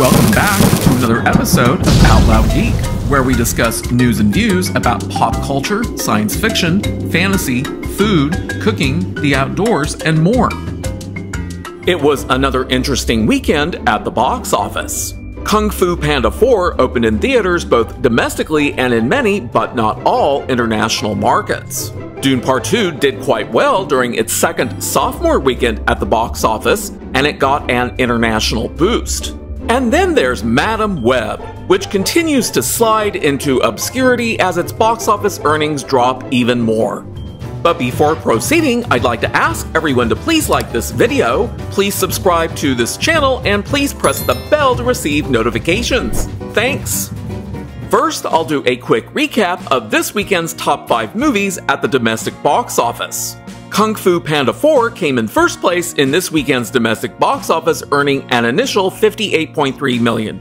Welcome back to another episode of Out Loud Geek, where we discuss news and views about pop culture, science fiction, fantasy, food, cooking, the outdoors, and more. It was another interesting weekend at the box office. Kung Fu Panda 4 opened in theaters both domestically and in many, but not all, international markets. Dune Part II did quite well during its second sophomore weekend at the box office, and it got an international boost. And then there's Madame Web, which continues to slide into obscurity as its box office earnings drop even more. But before proceeding, I'd like to ask everyone to please like this video, please subscribe to this channel, and please press the bell to receive notifications. Thanks! First, I'll do a quick recap of this weekend's top 5 movies at the domestic box office. Kung Fu Panda 4 came in first place in this weekend's domestic box office, earning an initial $58.3 million.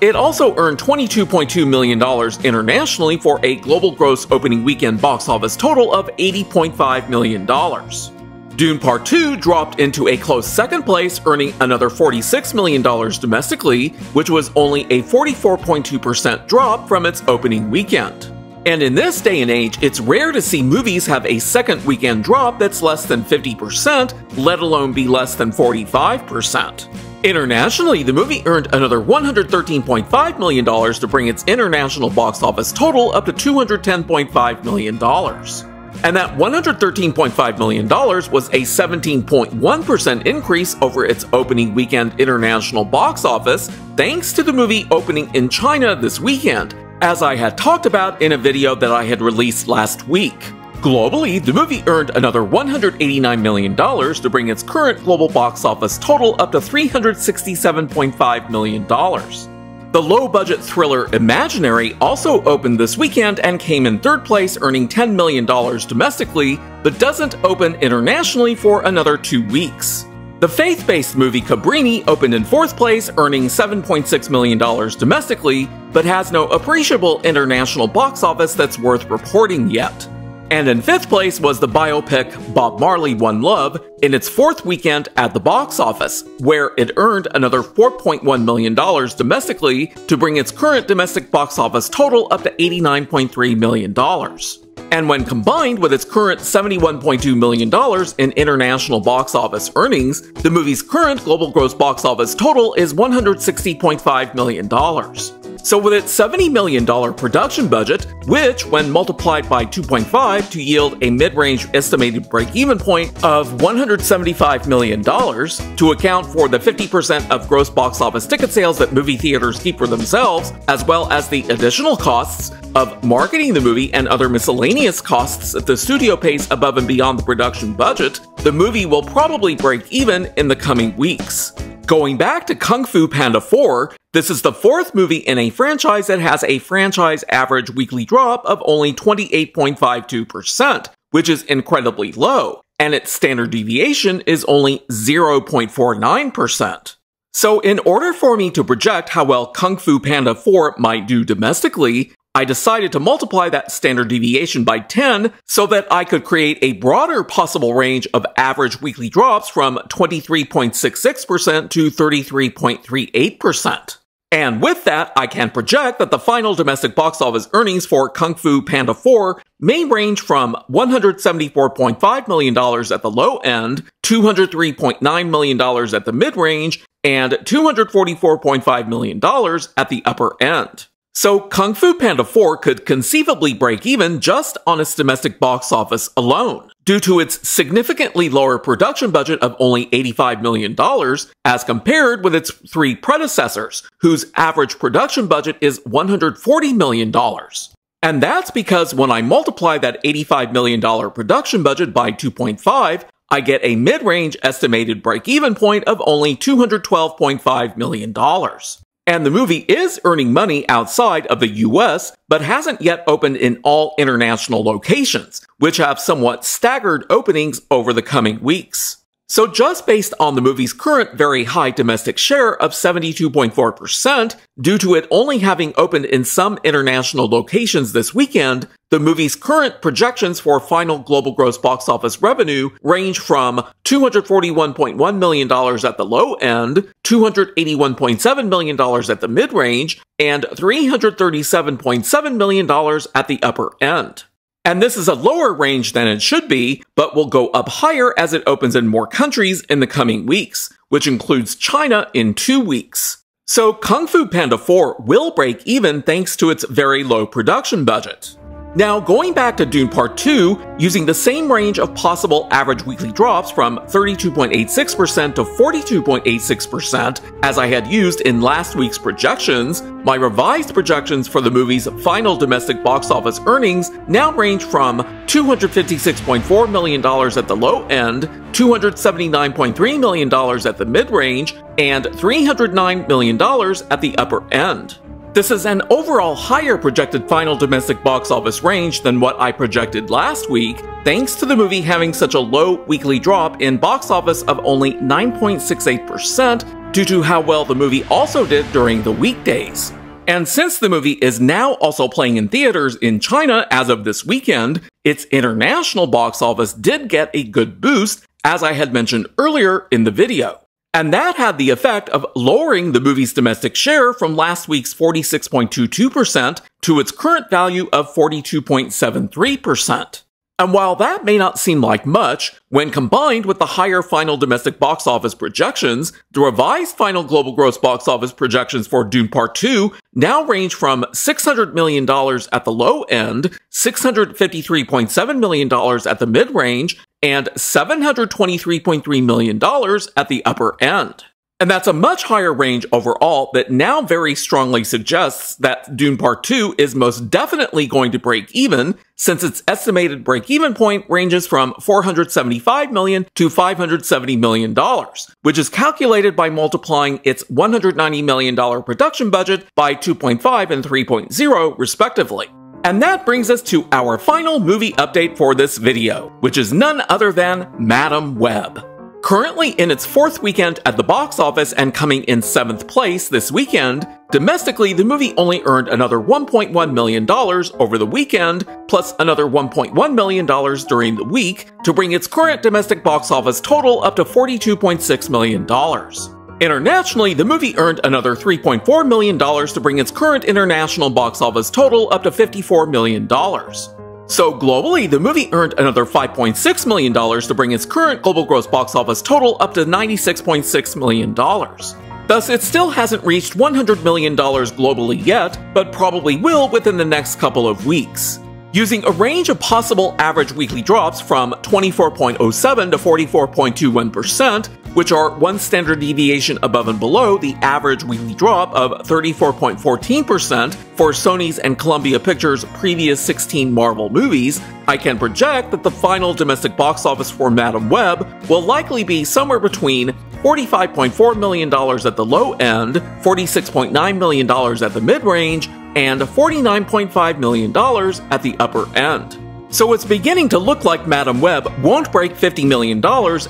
It also earned $22.2 million internationally for a global gross opening weekend box office total of $80.5 million. Dune Part 2 dropped into a close second place, earning another $46 million domestically, which was only a 44.2% drop from its opening weekend. And in this day and age, it's rare to see movies have a second weekend drop that's less than 50%, let alone be less than 45%. Internationally, the movie earned another $113.5 million to bring its international box office total up to $210.5 million. And that $113.5 million was a 17.1% increase over its opening weekend international box office, thanks to the movie opening in China this weekend, as I had talked about in a video that I had released last week. Globally, the movie earned another $189 million to bring its current global box office total up to $367.5 million. The low-budget thriller Imaginary also opened this weekend and came in third place, earning $10 million domestically, but doesn't open internationally for another 2 weeks. The faith-based movie Cabrini opened in fourth place, earning $7.6 million domestically, but has no appreciable international box office that's worth reporting yet. And in fifth place was the biopic Bob Marley: One Love in its fourth weekend at the box office, where it earned another $4.1 million domestically to bring its current domestic box office total up to $89.3 million. And when combined with its current $71.2 million in international box office earnings, the movie's current global gross box office total is $160.5 million. So with its $70 million production budget, which when multiplied by 2.5 to yield a mid-range estimated break-even point of $175 million, to account for the 50% of gross box office ticket sales that movie theaters keep for themselves, as well as the additional costs of marketing the movie and other miscellaneous costs that the studio pays above and beyond the production budget, the movie will probably break even in the coming weeks. Going back to Kung Fu Panda 4, this is the fourth movie in a franchise that has a franchise average weekly drop of only 28.52%, which is incredibly low, and its standard deviation is only 0.49%. So in order for me to project how well Kung Fu Panda 4 might do domestically, I decided to multiply that standard deviation by 10 so that I could create a broader possible range of average weekly drops from 23.66% to 33.38%. And with that, I can project that the final domestic box office earnings for Kung Fu Panda 4 may range from $174.5 million at the low end, $203.9 million at the mid-range, and $244.5 million at the upper end. So Kung Fu Panda 4 could conceivably break even just on its domestic box office alone, due to its significantly lower production budget of only $85 million as compared with its three predecessors, whose average production budget is $140 million. And that's because when I multiply that $85 million production budget by 2.5, I get a mid-range estimated break-even point of only $212.5 million. And the movie is earning money outside of the US, but hasn't yet opened in all international locations, which have somewhat staggered openings over the coming weeks. So just based on the movie's current very high domestic share of 72.4%, due to it only having opened in some international locations this weekend, the movie's current projections for final global gross box office revenue range from $241.1 million at the low end, $281.7 million at the mid-range, and $337.7 million at the upper end. And this is a lower range than it should be, but will go up higher as it opens in more countries in the coming weeks, which includes China in 2 weeks. So Kung Fu Panda 4 will break even thanks to its very low production budget. Now, going back to Dune Part 2, using the same range of possible average weekly drops from 32.86% to 42.86% as I had used in last week's projections, my revised projections for the movie's final domestic box office earnings now range from $256.4 million at the low end, $279.3 million at the mid-range, and $309 million at the upper end. This is an overall higher projected final domestic box office range than what I projected last week, thanks to the movie having such a low weekly drop in box office of only 9.68% due to how well the movie also did during the weekdays. And since the movie is now also playing in theaters in China as of this weekend, its international box office did get a good boost, as I had mentioned earlier in the video. And that had the effect of lowering the movie's domestic share from last week's 46.22% to its current value of 42.73%. And while that may not seem like much, when combined with the higher final domestic box office projections, the revised final global gross box office projections for Dune Part 2 now range from $600 million at the low end, $653.7 million at the mid-range, and $723.3 million at the upper end. And that's a much higher range overall that now very strongly suggests that Dune Part 2 is most definitely going to break even, since its estimated break-even point ranges from $475 million to $570 million, which is calculated by multiplying its $190 million production budget by 2.5 and 3.0 respectively. And that brings us to our final movie update for this video, which is none other than Madame Web. Currently in its fourth weekend at the box office and coming in 7th place this weekend, domestically the movie only earned another $1.1 million over the weekend, plus another $1.1 million during the week, to bring its current domestic box office total up to $42.6 million. Internationally, the movie earned another $3.4 million to bring its current international box office total up to $54 million. So globally, the movie earned another $5.6 million to bring its current global gross box office total up to $96.6 million. Thus, it still hasn't reached $100 million globally yet, but probably will within the next couple of weeks. Using a range of possible average weekly drops from 24.07% to 44.21%, which are one standard deviation above and below the average weekly drop of 34.14% for Sony's and Columbia Pictures' previous 16 Marvel movies, I can project that the final domestic box office for Madame Web will likely be somewhere between $45.4 million at the low end, $46.9 million at the mid-range, and $49.5 million at the upper end. So it's beginning to look like Madame Web won't break $50 million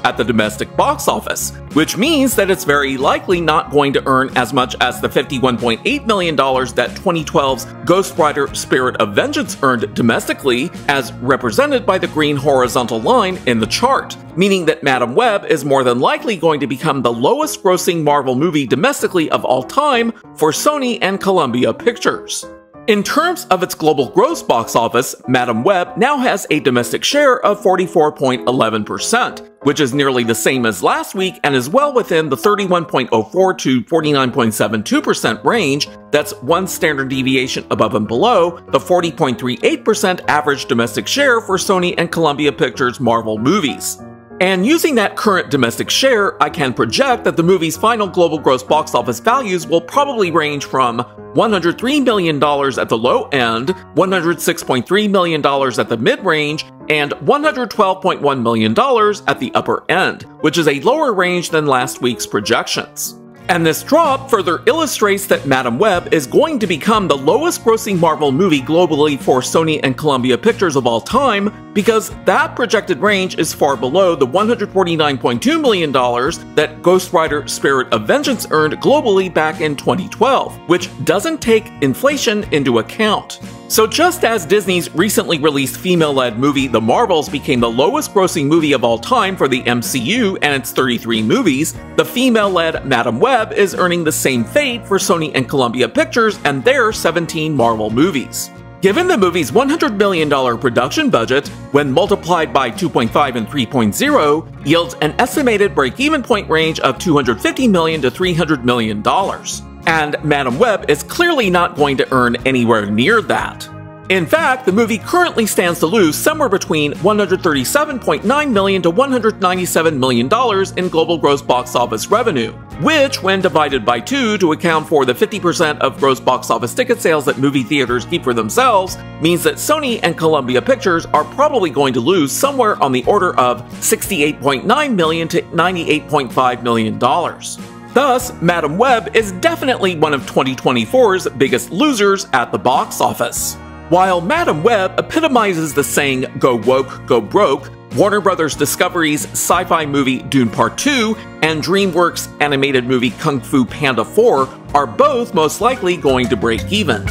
at the domestic box office, which means that it's very likely not going to earn as much as the $51.8 million that 2012's Ghost Rider: Spirit of Vengeance earned domestically, as represented by the green horizontal line in the chart, meaning that Madame Web is more than likely going to become the lowest grossing Marvel movie domestically of all time for Sony and Columbia Pictures. In terms of its global gross box office, Madame Web now has a domestic share of 44.11%, which is nearly the same as last week and is well within the 31.04% to 49.72% range. That's one standard deviation above and below the 40.38% average domestic share for Sony and Columbia Pictures Marvel movies. And using that current domestic share, I can project that the movie's final global gross box office values will probably range from $103 million at the low end, $106.3 million at the mid-range, and $112.1 million at the upper end, which is a lower range than last week's projections. And this drop further illustrates that Madame Web is going to become the lowest grossing Marvel movie globally for Sony and Columbia Pictures of all time, because that projected range is far below the $149.2 million that Ghost Rider: Spirit of Vengeance earned globally back in 2012, which doesn't take inflation into account. So just as Disney's recently released female-led movie The Marvels became the lowest-grossing movie of all time for the MCU and its 33 movies, the female-led Madame Web is earning the same fate for Sony and Columbia Pictures and their 17 Marvel movies. Given the movie's $100 million production budget, when multiplied by 2.5 and 3.0, yields an estimated break-even point range of $250 million to $300 million. And Madame Web is clearly not going to earn anywhere near that. In fact, the movie currently stands to lose somewhere between $137.9 million to $197 million in global gross box office revenue, which, when divided by 2 to account for the 50% of gross box office ticket sales that movie theaters keep for themselves, means that Sony and Columbia Pictures are probably going to lose somewhere on the order of $68.9 million to $98.5 million. Thus, Madame Web is definitely one of 2024's biggest losers at the box office. While Madame Web epitomizes the saying, "Go woke, go broke," Warner Bros. Discovery's sci-fi movie Dune Part II and DreamWorks' animated movie Kung Fu Panda 4 are both most likely going to break even.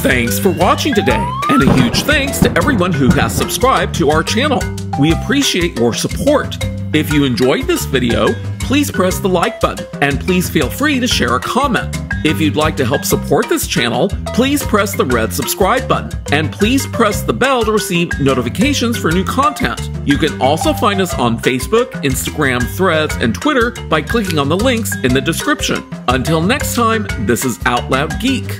Thanks for watching today, and a huge thanks to everyone who has subscribed to our channel. We appreciate your support. If you enjoyed this video, please press the like button, and please feel free to share a comment. If you'd like to help support this channel, please press the red subscribe button, and please press the bell to receive notifications for new content. You can also find us on Facebook, Instagram, Threads, and Twitter by clicking on the links in the description. Until next time, this is Out Loud Geek.